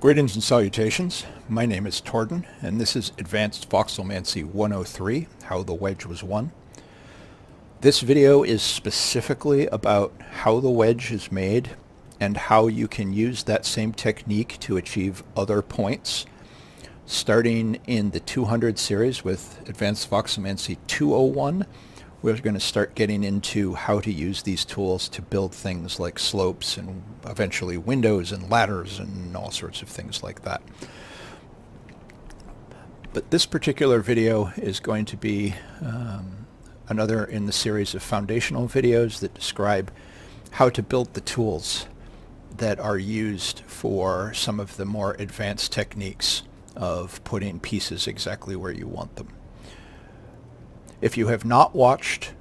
Greetings and salutations. My name is Tordan, and this is Advanced Voxelmancy 103, How the Wedge Was Won. This video is specifically about how the wedge is made and how you can use that same technique to achieve other points, starting in the 200 series with Advanced Voxelmancy 201. We're going to start getting into how to use these tools to build things like slopes and eventually windows and ladders and all sorts of things like that. But this particular video is going to be another in the series of foundational videos that describe how to build the tools that are used for some of the more advanced techniques of putting pieces exactly where you want them. If you have not watched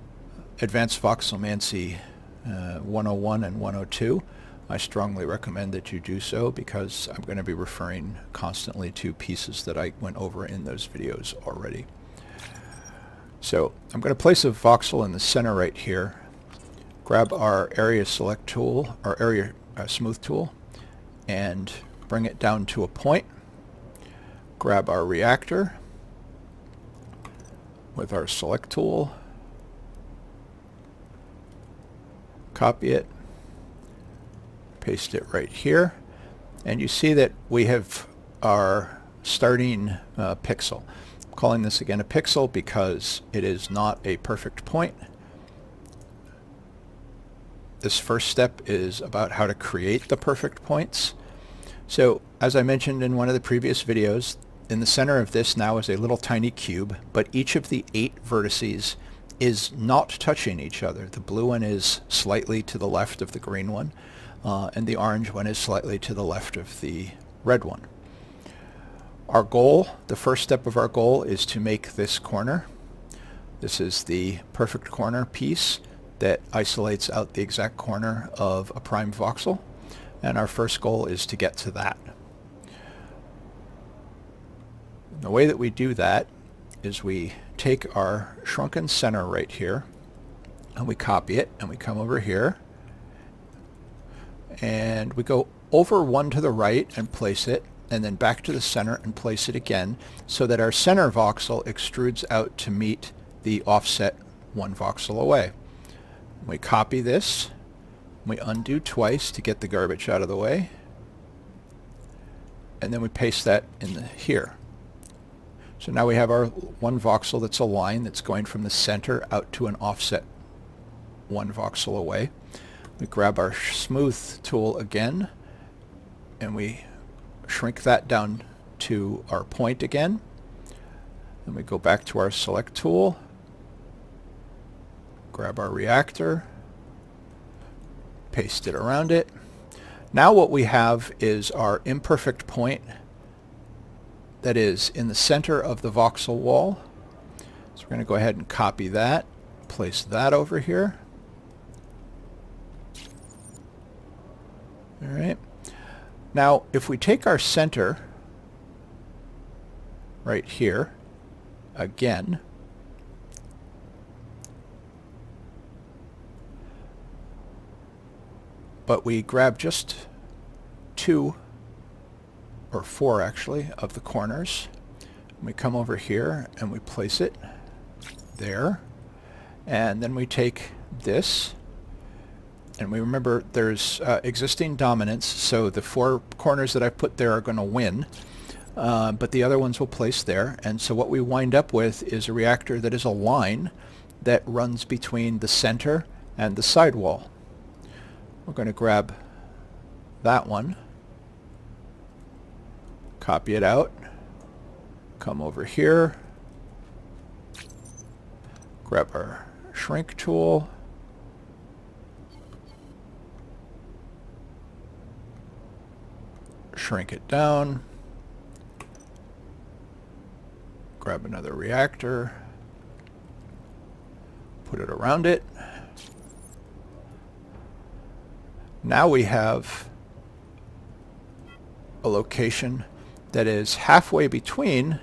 Advanced Voxelmancy 101 and 102, I strongly recommend that you do so, because I'm going to be referring constantly to pieces that I went over in those videos already. So I'm going to place a voxel in the center right here, grab our area select tool, our area smooth tool, and bring it down to a point, grab our reactor with our select tool, copy it, paste it right here, and you see that we have our starting pixel. I'm calling this again a pixel because it is not a perfect point. This first step is about how to create the perfect points. So as I mentioned in one of the previous videos, in the center of this now is a little tiny cube, but each of the 8 vertices is not touching each other. The blue one is slightly to the left of the green one, and the orange one is slightly to the left of the red one. Our goal, the first step of our goal, is to make this corner. This is the perfect corner piece that isolates out the exact corner of a prime voxel, and our first goal is to get to that. The way that we do that is we take our shrunken center right here and we copy it, and we come over here and we go over one to the right and place it, and then back to the center and place it again, so that our center voxel extrudes out to meet the offset one voxel away. We copy this, we undo twice to get the garbage out of the way, and then we paste that in here. So now we have our one voxel that's a line that's going from the center out to an offset one voxel away. We grab our smooth tool again and we shrink that down to our point again. And we go back to our select tool, grab our reactor, paste it around it. Now what we have is our imperfect point that is in the center of the voxel wall. So we're going to go ahead and copy that, place that over here. All right. Now, if we take our center right here again, but we grab just 2 or 4 actually of the corners, we come over here and we place it there, and then we take this, and we remember there's existing dominance, so the 4 corners that I put there are going to win, but the other ones will place there. And so what we wind up with is a reactor that is a line that runs between the center and the sidewall. We're going to grab that one, copy it out, come over here, grab our shrink tool, shrink it down, grab another reactor, put it around it. Now we have a location that is halfway between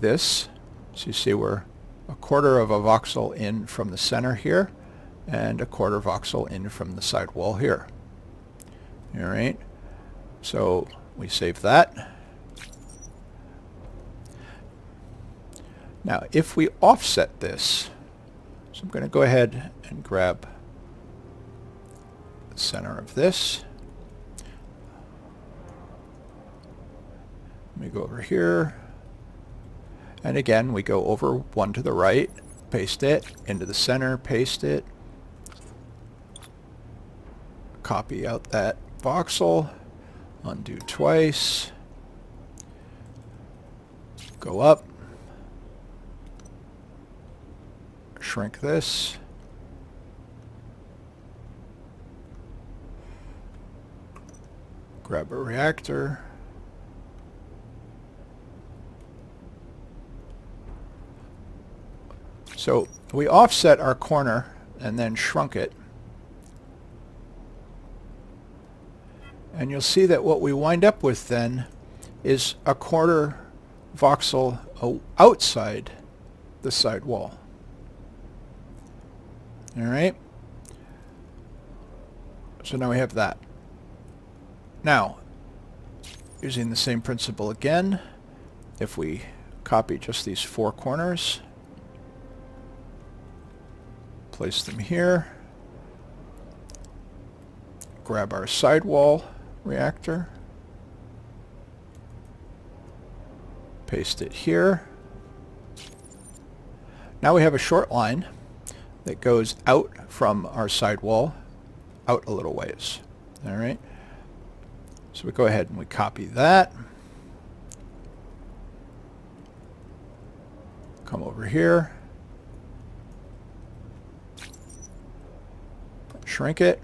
this. So you see we're a quarter of a voxel in from the center here and a quarter voxel in from the sidewall here. All right. So we save that. Now if we offset this, so I'm going to go ahead and grab the center of this. Let me go over here. And again, we go over one to the right, paste it, into the center, paste it, copy out that voxel, undo twice, go up, shrink this, grab a reactor, so we offset our corner and then shrunk it. And you'll see that what we wind up with then is a quarter voxel outside the side wall. All right. So now we have that. Now, using the same principle again, if we copy just these four corners, place them here, grab our sidewall reactor, paste it here. Now we have a short line that goes out from our sidewall, out a little ways. All right. So we go ahead and we copy that. Come over here. Shrink it.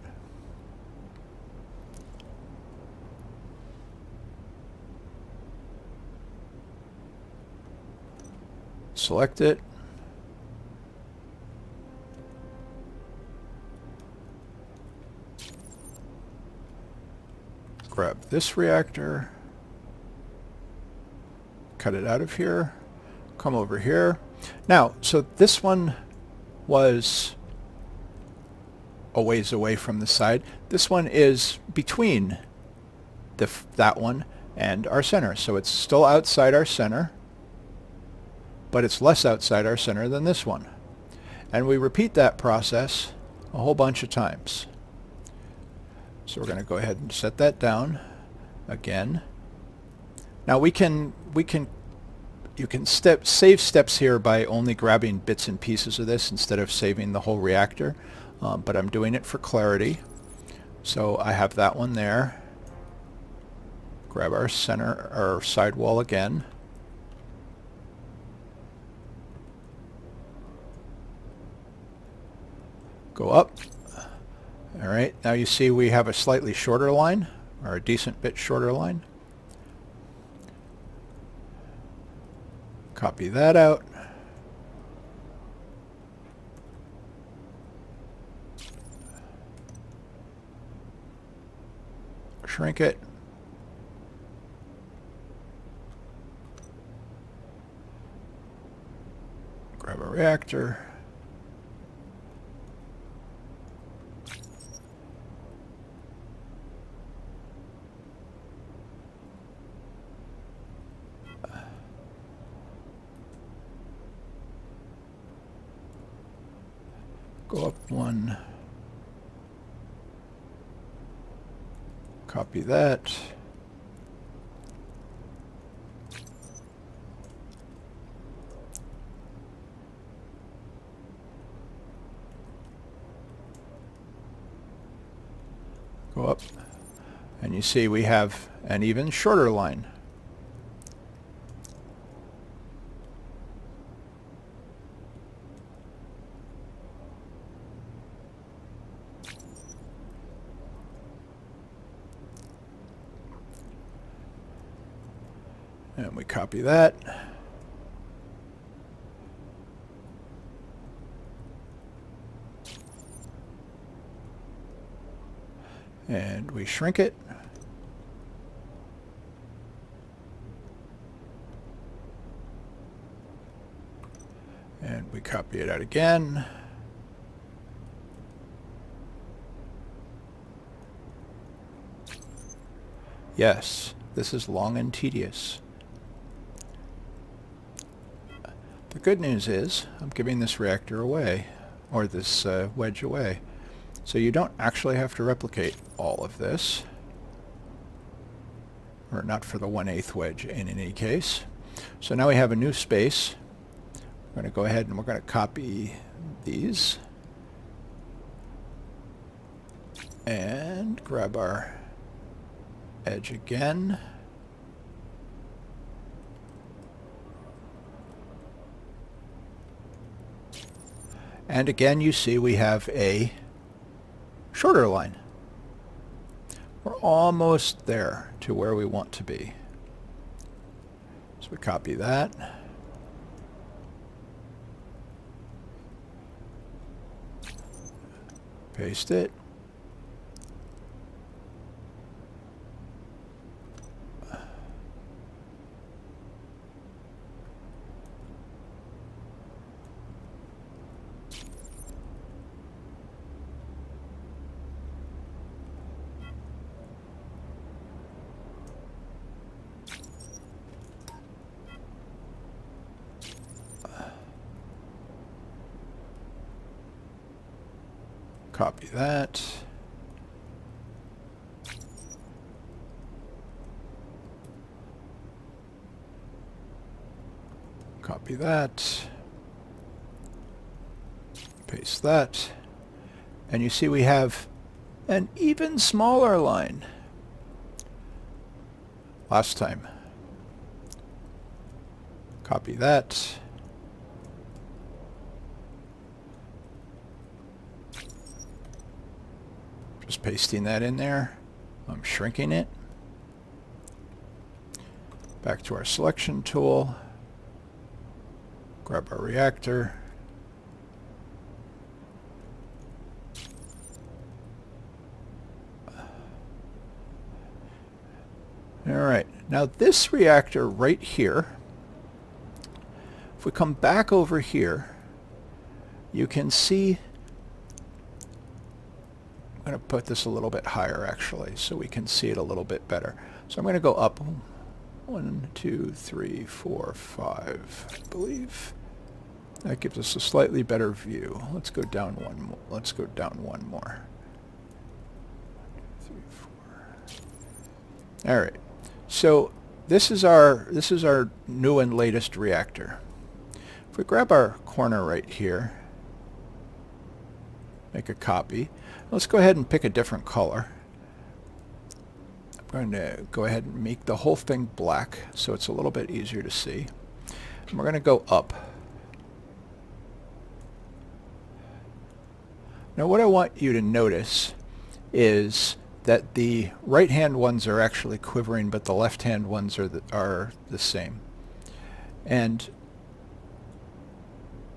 Select it. Grab this reactor. Cut it out of here. Come over here. Now, so this one was a ways away from the side. This one is between that one and our center. So it's still outside our center, but it's less outside our center than this one. And we repeat that process a whole bunch of times. So we're going to go ahead and set that down again. Now you can save steps here by only grabbing bits and pieces of this instead of saving the whole reactor. But I'm doing it for clarity. So I have that one there. Grab our center, our sidewall again. Go up. All right, now you see we have a slightly shorter line, or a decent bit shorter line. Copy that out. Shrink it. Grab a reactor. Go up one. Copy that. Go up. And you see we have an even shorter line. And we copy that. And we shrink it. And we copy it out again. Yes, this is long and tedious. The good news is I'm giving this reactor away, or this wedge away. So you don't actually have to replicate all of this, or not for the 1/8 wedge in any case. So now we have a new space. We're going to go ahead and we're going to copy these and grab our edge again. And again, you see we have a shorter line. We're almost there to where we want to be. So we copy that. Paste it. Copy that. Copy that. Paste that. And you see we have an even smaller line. Last time. Copy that. Pasting that in there. I'm shrinking it. Back to our selection tool. Grab our reactor. Alright, now this reactor right here, if we come back over here, you can see, I'm going to put this a little bit higher actually so we can see it a little bit better. So I'm going to go up 1, 2, 3, 4, 5, I believe. That gives us a slightly better view. Let's go down one more. Let's go down one more. 1, 2, 3, 4. All right. So this is our new and latest reactor. If we grab our corner right here, make a copy. Let's go ahead and pick a different color. I'm going to go ahead and make the whole thing black so it's a little bit easier to see. And we're going to go up. Now what I want you to notice is that the right-hand ones are actually quivering, but the left-hand ones are the same. And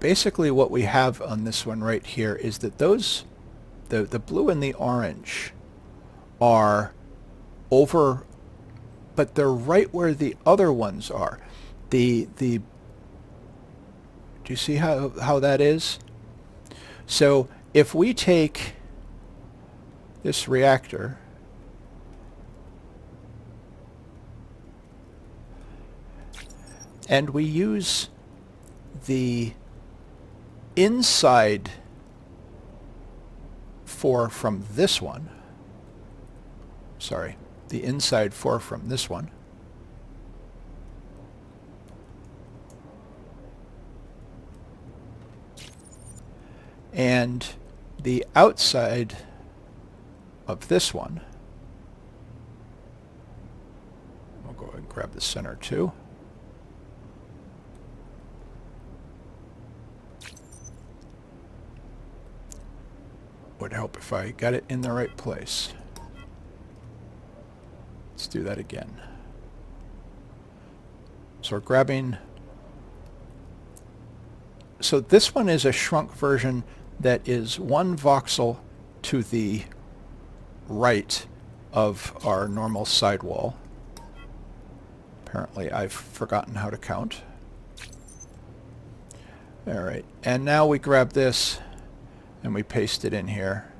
basically what we have on this one right here is that those, the blue and the orange are over, but they're right where the other ones are. Do you see how that is? So if we take this reactor and we use the inside 4 from this one, sorry, the inside 4 from this one, and the outside of this one, I'll go ahead and grab the center too. Would help if I got it in the right place. Let's do that again. So we're grabbing, so this one is a shrunk version that is 1 voxel to the right of our normal sidewall. Apparently I've forgotten how to count. Alright, and now we grab this and we paste it in here.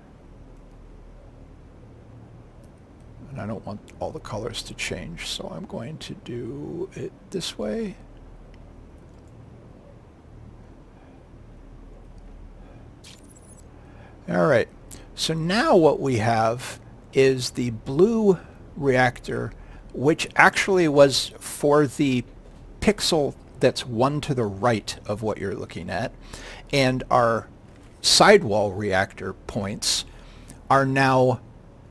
and I don't want all the colors to change, so I'm going to do it this way. All right, so now what we have is the blue reactor, which actually was for the pixel that's one to the right of what you're looking at, and our sidewall reactor points are now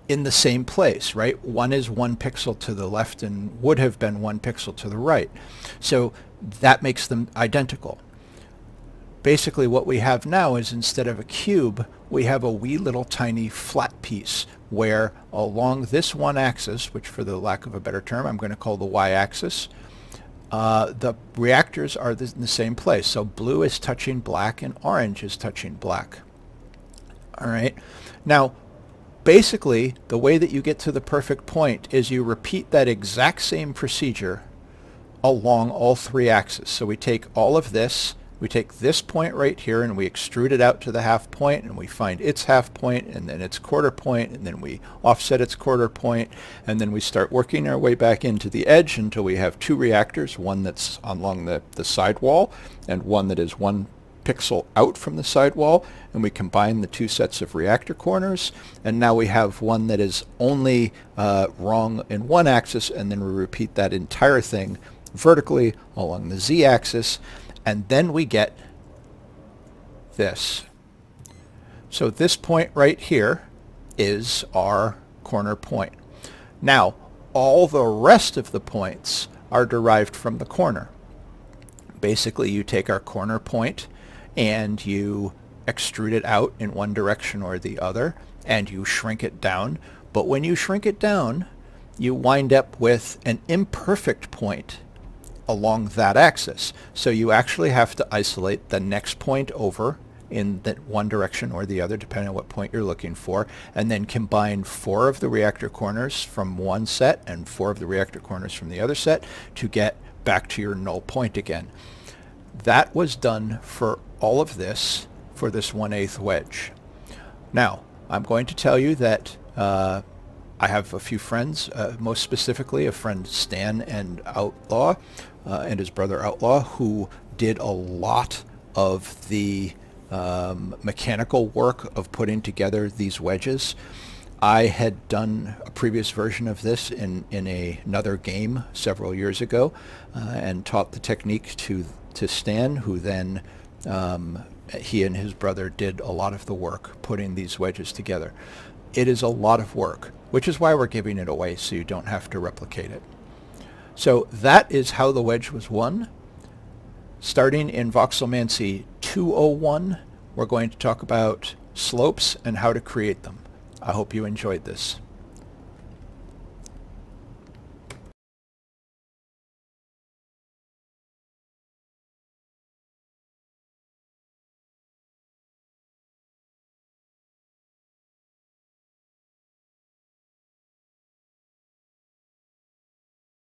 in the same place, right? One is 1 pixel to the left and would have been 1 pixel to the right. So that makes them identical. Basically what we have now is, instead of a cube, we have a wee little tiny flat piece where along this one axis, which for the lack of a better term I'm going to call the y-axis, the reactors are in the same place. So blue is touching black and orange is touching black. All right. Now, basically, the way that you get to the perfect point is you repeat that exact same procedure along all three axes. So we take all of this, we take this point right here, and we extrude it out to the half point, and we find its half point, and then its quarter point, and then we offset its quarter point, and then we start working our way back into the edge until we have two reactors, one that's along the sidewall and one that is 1 pixel out from the sidewall, and we combine the two sets of reactor corners, and now we have one that is only wrong in one axis, and then we repeat that entire thing vertically along the z-axis, and then we get this. So this point right here is our corner point. Now all the rest of the points are derived from the corner. Basically you take our corner point and you extrude it out in one direction or the other, and you shrink it down. But when you shrink it down, you wind up with an imperfect point along that axis. So you actually have to isolate the next point over in that one direction or the other, depending on what point you're looking for, and then combine 4 of the reactor corners from one set and 4 of the reactor corners from the other set to get back to your null point again. That was done for all of this for this 1/8 wedge. Now, I'm going to tell you that I have a few friends, most specifically a friend Stan and Outlaw, and his brother Outlaw, who did a lot of the mechanical work of putting together these wedges. I had done a previous version of this in another game several years ago, and taught the technique to Stan, who then, he and his brother did a lot of the work putting these wedges together. It is a lot of work, which is why we're giving it away, so you don't have to replicate it. So that is how the wedge was won. Starting in Voxelmancy 201, we're going to talk about slopes and how to create them. I hope you enjoyed this.